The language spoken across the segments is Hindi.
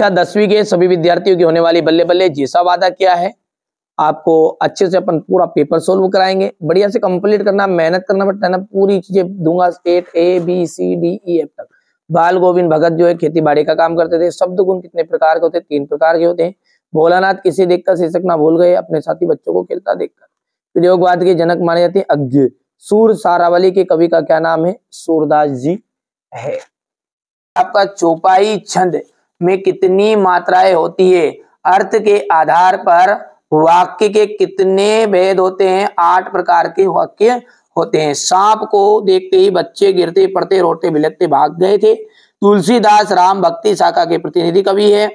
कक्षा 10वीं के सभी विद्यार्थियों की होने वाली बल्ले बल्ले, जैसा वादा किया है आपको अच्छे से अपन पूरा पेपर सोल्व कराएंगे, बढ़िया से कंप्लीट करना, मेहनत करना पड़ता है ना, पूरी चीजें दूंगा state A B C D E F तक। बाल गोविंद भगत जो है खेती बाड़ी का काम करते थे। शब्द गुण कितने प्रकार के होते हैं? 3 प्रकार के होते हैं। भोलानाथ किसी देखकर शीर्षक ना भूल गए, अपने साथी बच्चों को खेलता देखकर। प्रयोगवाद के जनक माने जाते हैं अज्ञेय। सूर सारावली के कवि का क्या नाम है? सूरदास जी है। आपका चौपाई छंद में कितनी मात्राएं होती है? अर्थ के आधार पर वाक्य के कितने भेद होते हैं? 8 प्रकार के वाक्य होते हैं। सांप को देखते ही बच्चे गिरते पड़ते रोते बिलकते भाग गए थे। तुलसीदास राम भक्ति शाखा के प्रतिनिधि कवि है।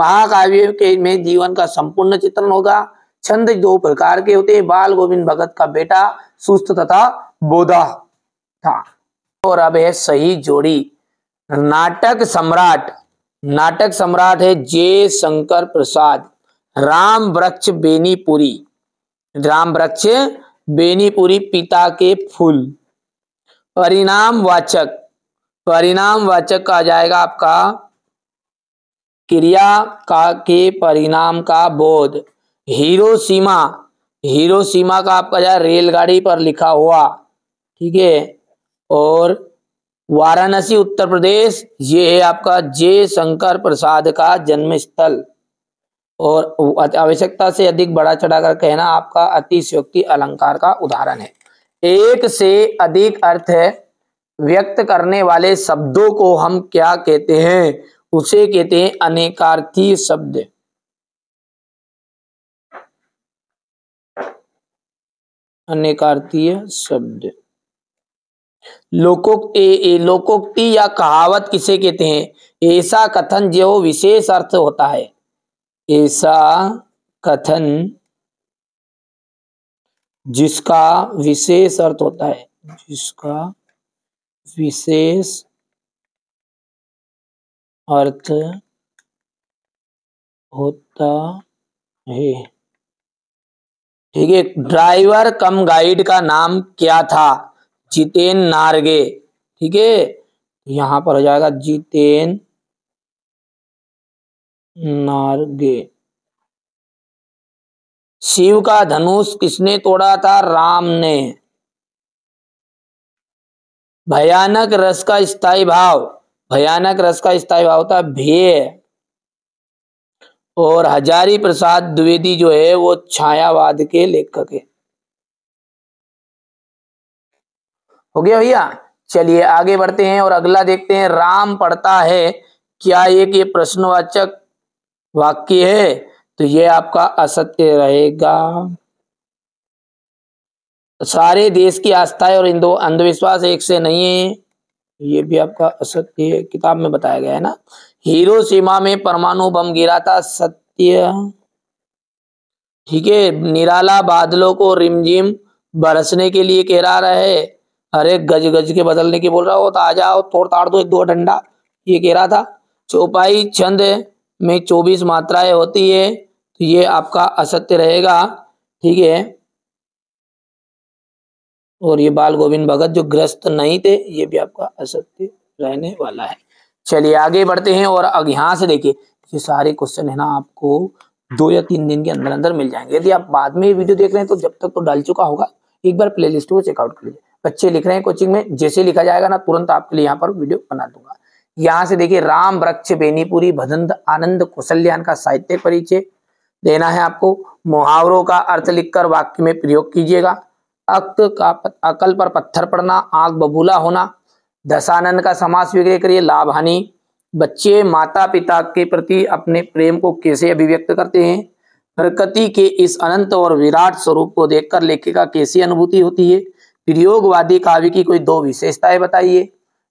महाकाव्य के में जीवन का संपूर्ण चित्रण होगा। छंद 2 प्रकार के होते हैं। बाल गोविंद भगत का बेटा सुस्त तथा बोधा था। और अब है सही जोड़ी। नाटक सम्राट है जय शंकर प्रसाद। राम वृक्ष बेनीपुरी पिता के फूल। परिणामवाचक आ जाएगा आपका क्रिया का के परिणाम का बोध। हीरोसीमा का आपका जाए रेलगाड़ी पर लिखा हुआ, ठीक है। और वाराणसी उत्तर प्रदेश, ये है आपका जय शंकर प्रसाद का जन्म स्थल। और आवश्यकता से अधिक बड़ा चढ़ाकर कहना आपका अतिशयोक्ति अलंकार का उदाहरण है। 1 से अधिक अर्थ है व्यक्त करने वाले शब्दों को हम क्या कहते हैं? उसे कहते हैं अनेकार्थी शब्द। अनेकार्थी शब्द। लोकोक्ति या कहावत किसे कहते हैं? ऐसा कथन जो विशेष अर्थ होता है। ऐसा कथन जिसका विशेष अर्थ होता है, जिसका विशेष अर्थ होता है, ठीक है। ड्राइवर कम गाइड का नाम क्या था? जीतेन नारगे, ठीक है। यहां पर हो जाएगा जीतेन नारगे। शिव का धनुष किसने तोड़ा था? राम ने। भयानक रस का स्थायी भाव था भय। और हजारी प्रसाद द्विवेदी जो है वो छायावाद के लेखक है। हो गया भैया, चलिए आगे बढ़ते हैं और अगला देखते हैं। राम पढ़ता है क्या? एक ये प्रश्नवाचक वाक्य है, तो ये आपका असत्य रहेगा। सारे देश की आस्थाएं और अंधविश्वास एक से नहीं है, ये भी आपका असत्य किताब में बताया गया है ना। हिरोशिमा में परमाणु बम गिरा था, सत्य, ठीक है। निराला बादलों को रिमझिम बरसने के लिए कह रहा है, अरे गज गज के बदलने की बोल रहा हो, तो आ जाओ तोड़ ताड़ दो 1-2 डंडा, ये कह रहा था। चौपाई छंद में 24 मात्राएं होती है, तो ये आपका असत्य रहेगा, ठीक है। और ये बाल गोविंद भगत जो ग्रस्त नहीं थे, ये भी आपका असत्य रहने वाला है। चलिए आगे बढ़ते हैं और यहाँ से देखिए, ये सारे क्वेश्चन है ना आपको 2 या 3 दिन के अंदर अंदर मिल जाएंगे। यदि आप बाद में ये वीडियो देख रहे हैं तो जब तक तो डाल चुका होगा, एक बार प्लेलिस्ट को चेकआउट कर लीजिए। बच्चे लिख रहे हैं कोचिंग में, जैसे लिखा जाएगा ना तुरंत आपके लिए यहाँ पर वीडियो बना दूंगा। यहाँ से देखिए, राम वृक्ष बेनीपुरी भदंत आनंद कौशल्याण का साहित्य परिचय देना है आपको। मुहावरों का अर्थ लिखकर वाक्य में प्रयोग कीजिएगा। अकल पर पत्थर पड़ना, आग बबूला होना, दशानन का समास विग्रह करिए। लाभ हानि, बच्चे माता पिता के प्रति अपने प्रेम को कैसे अभिव्यक्त करते हैं। प्रकृति के इस अनंत और विराट स्वरूप को देखकर लेखिका कैसी अनुभूति होती है। प्रयोगवादी काव्य की कोई 2 विशेषताएं बताइए।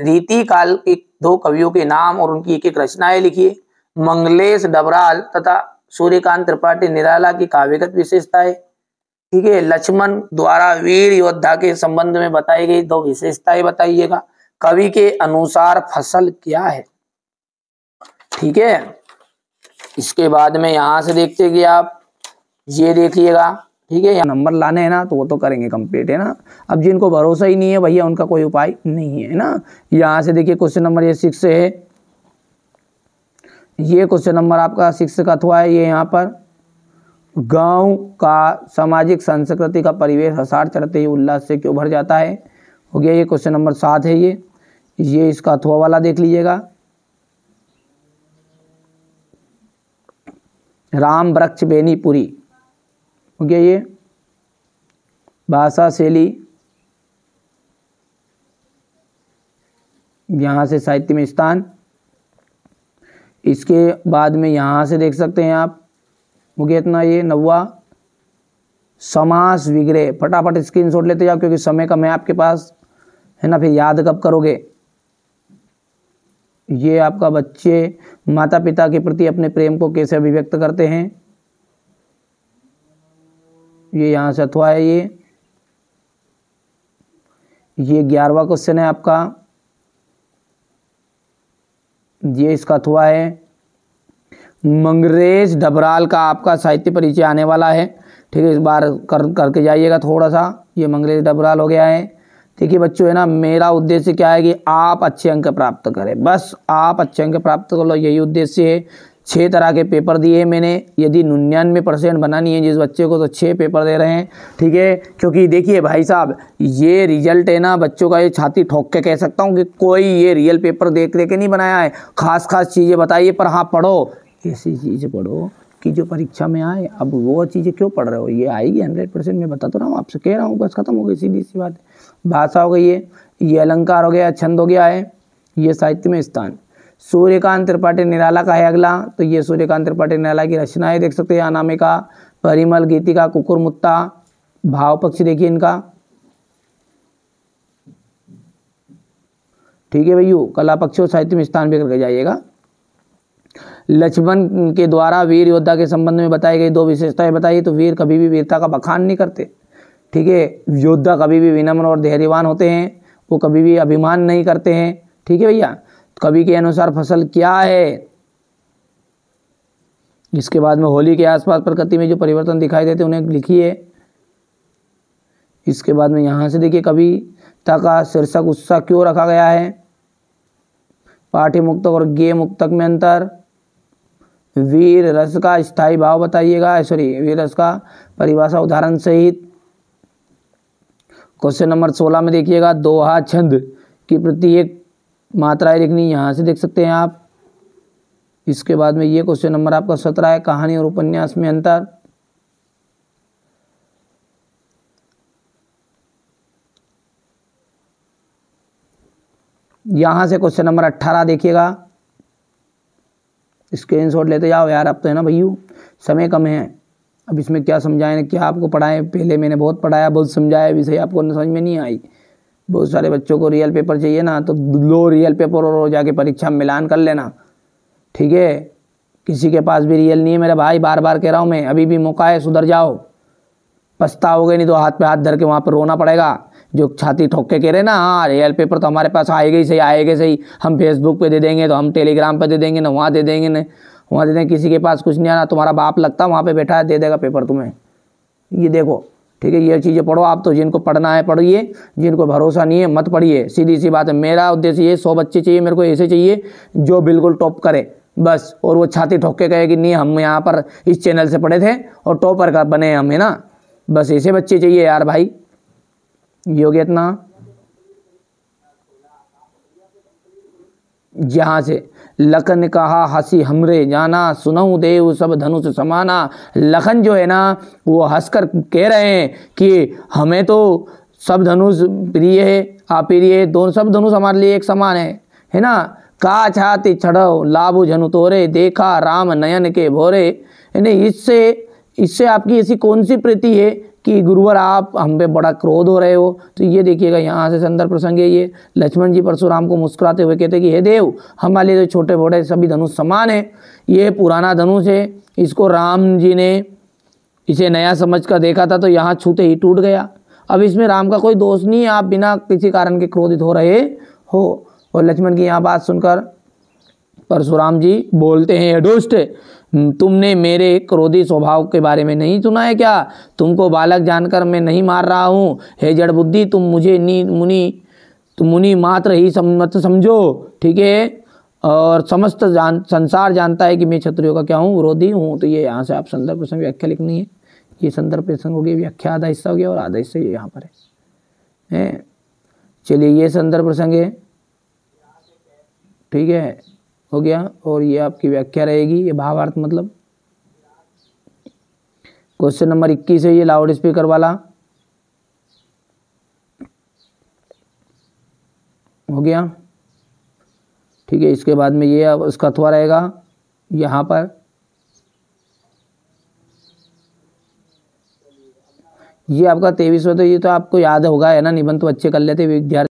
रीति काल के 2 कवियों के नाम और उनकी 1-1 रचनाएं लिखिए। मंगलेश डबराल तथा सूर्यकांत त्रिपाठी निराला की काव्यगत विशेषताएं, ठीक है। लक्ष्मण द्वारा वीर योद्धा के संबंध में बताई गई 2 विशेषताएं बताइएगा। कवि के अनुसार फसल क्या है, ठीक है। इसके बाद में यहाँ से देखते कि आप ये देखिएगा, ठीक है। यहाँ नंबर लाने हैं ना, तो वो तो करेंगे कंप्लीट, है ना। अब जिनको भरोसा ही नहीं है भैया, उनका कोई उपाय नहीं है ना। यहाँ से देखिए, क्वेश्चन नंबर 6 है, ये क्वेश्चन नंबर आपका 6 का हुआ है। ये यहाँ पर गांव का सामाजिक संस्कृति का परिवेश हसार चढ़ते ही उल्लास से क्यों भर जाता है, हो गया। ये क्वेश्चन नंबर 7 है। ये इसका अथवा वाला देख लीजिएगा। राम वृक्ष बेनीपुरी, हो गया। ये भाषा शैली, यहाँ से साहित्य में स्थान, इसके बाद में यहाँ से देख सकते हैं आप, हो गया इतना। ये 9वां समास विग्रह, फटाफट स्क्रीनशॉट लेते जाओ क्योंकि समय कम है आपके पास, है ना, फिर याद कब करोगे। ये आपका बच्चे माता पिता के प्रति अपने प्रेम को कैसे अभिव्यक्त करते हैं, ये यहाँ से अथवा है। ये 11वां क्वेश्चन है आपका, ये इसका अथवा है। मंगलेश डबराल का आपका साहित्य परिचय आने वाला है, ठीक है, इस बार करके जाइएगा थोड़ा सा। ये मंगलेश डबराल हो गया है, ठीक है बच्चों, है ना। मेरा उद्देश्य क्या है कि आप अच्छे अंक प्राप्त करें, बस आप अच्छे अंक प्राप्त कर लो, यही उद्देश्य है। 6 तरह के पेपर दिए हैं मैंने, यदि 99% बनानी है जिस बच्चे को तो 6 पेपर दे रहे हैं, ठीक है। क्योंकि देखिए भाई साहब, ये रिजल्ट है ना बच्चों का, ये छाती ठोक के कह सकता हूँ कि कोई ये रियल पेपर देख ले के नहीं बनाया है। खास चीज़ें बताइए, पर हाँ पढ़ो, ऐसी चीज़ें पढ़ो कि जो परीक्षा में आए। अब वो चीज़ें क्यों पढ़ रहे हो, ये आएगी 100%, मैं बता तो रहा हूँ, आपसे कह रहा हूँ, बस खत्म हो गई, सीधी सी बात है। भाषा हो गई है, ये अलंकार हो गया, छंद हो गया है, ये साहित्य में स्थान। सूर्यकांत त्रिपाठी निराला का है अगला, तो ये सूर्यकांत त्रिपाठी निराला की रचनाएं देख सकते हैं, अनामिका, परिमल, गीतिका, कुकुरमुत्ता, भाव पक्ष देखिए इनका, ठीक है भैया। कला पक्ष और साहित्य में स्थान भी करके जाइएगा। लक्ष्मण के द्वारा वीर योद्धा के संबंध में बताई गई 2 विशेषताएं बताइए। तो वीर कभी भी वीरता का बखान नहीं करते, ठीक है। योद्धा कभी भी विनम्र और धैर्यवान होते हैं, वो कभी भी अभिमान नहीं करते हैं, ठीक है भैया। कवि के अनुसार फसल क्या है। इसके बाद में होली के आसपास प्रकृति में जो परिवर्तन दिखाई देते उन्हें लिखिए। इसके बाद में यहाँ से देखिए, कविता का शीर्षक उत्साह क्यों रखा गया है। पाठ्य मुक्तक और गेय मुक्तक में अंतर। वीर रस का स्थायी भाव बताइएगा, वीर रस का परिभाषा उदाहरण सहित। क्वेश्चन नंबर 16 में देखिएगा, दोहा छंद की प्रत्येक मात्राएं लिखनी, यहाँ से देख सकते हैं आप। इसके बाद में ये क्वेश्चन नंबर आपका 17 है, कहानी और उपन्यास में अंतर। यहाँ से क्वेश्चन नंबर 18 देखिएगा, स्क्रीनशॉट लेते जाओ यार, अब तो है ना भैया समय कम है। अब इसमें क्या समझाएं, क्या आपको पढ़ाएं, पहले मैंने बहुत पढ़ाया, बहुत समझाया, विषय आपको समझ में नहीं आई। बहुत सारे बच्चों को रियल पेपर चाहिए ना, तो लो रियल पेपर और जाके परीक्षा में मिलान कर लेना, ठीक है। किसी के पास भी रियल नहीं है मेरे भाई, बार बार कह रहा हूँ मैं, अभी भी मौका है, सुधर जाओ, पछताओगे नहीं तो हाथ पे हाथ धर के वहाँ पर रोना पड़ेगा। जो छाती ठोक के कह रहे ना, हाँ रियल पेपर तो हमारे पास आएगा ही सही, आएगा सही, हम फेसबुक पे दे देंगे, तो हम टेलीग्राम पे दे देंगे ना, वहाँ दे देंगे ना, वहाँ दे देंगे, किसी के पास कुछ नहीं आना, तुम्हारा बाप लगता वहाँ पे बैठा है, दे देगा पेपर तुम्हें। ये देखो, ठीक है, ये चीज़ें पढ़ो आप, तो जिनको पढ़ना है पढ़िए, जिनको भरोसा नहीं है मत पढ़िए, सीधी सी बात है। मेरा उद्देश्य ये 100 बच्चे चाहिए मेरे को, ऐसे चाहिए जो बिल्कुल टॉप करे बस, और वो छाती ठोक के कहे कि नहीं हम यहाँ पर इस चैनल से पढ़े थे और टॉपर का बने हम, है ना, बस ऐसे बच्चे चाहिए यार भाई। ये हो गया इतना। यहाँ से लखन कहा हंसी हमरे जाना, सुनऊ देव सब धनुष समाना। लखन जो है ना वो हंसकर कह रहे हैं कि हमें तो सब धनुष प्रिय है, अप्रिय दोनों, सब धनुष हमारे लिए एक समान है ना। का छाती छड़ो लाभु जनु तोरे, देखा राम नयन के भोरे। यानी इससे आपकी ऐसी कौन सी प्रीति है कि गुरुवर आप हम पे बड़ा क्रोध हो रहे हो। तो ये देखिएगा, यहाँ से संदर्भ प्रसंग है। ये लक्ष्मण जी परशुराम को मुस्कुराते हुए कहते हैं कि हे देव, हमारे लिए तो छोटे बड़े सभी धनुष समान है। ये पुराना धनुष है, इसको राम जी ने इसे नया समझकर देखा था, तो यहाँ छूते ही टूट गया। अब इसमें राम का कोई दोष नहीं है, आप बिना किसी कारण के क्रोधित हो रहे हो। और लक्ष्मण की यहाँ बात सुनकर परशुराम जी बोलते हैं, दुष्ट, तुमने मेरे क्रोधी स्वभाव के बारे में नहीं सुना है क्या? तुमको बालक जानकर मैं नहीं मार रहा हूँ, हे जड़ बुद्धि, तुम मुझे मुनि मात्र ही मत समझो, ठीक है। और समस्त संसार जानता है कि मैं क्षत्रियों का क्या हूँ, विरोधी हूँ। तो ये यहाँ से आप संदर्भ प्रसंग व्याख्या लिखनी है। ये संदर्भ प्रसंग हो गया, व्याख्या आधा हिस्सा हो गया और आधा हिस्सा ये यहाँ पर है। चलिए ये संदर्भ प्रसंग है, ठीक है, हो गया। और ये आपकी व्याख्या रहेगी, ये भावार्थ मतलब। क्वेश्चन नंबर 21 है ये लाउड स्पीकर वाला, हो गया, ठीक है। इसके बाद में ये अब उसका अथवा रहेगा यहाँ पर। ये आपका 23वां, तो ये तो आपको याद होगा है ना, निबंध तो अच्छे कर लेते विद्यार्थी।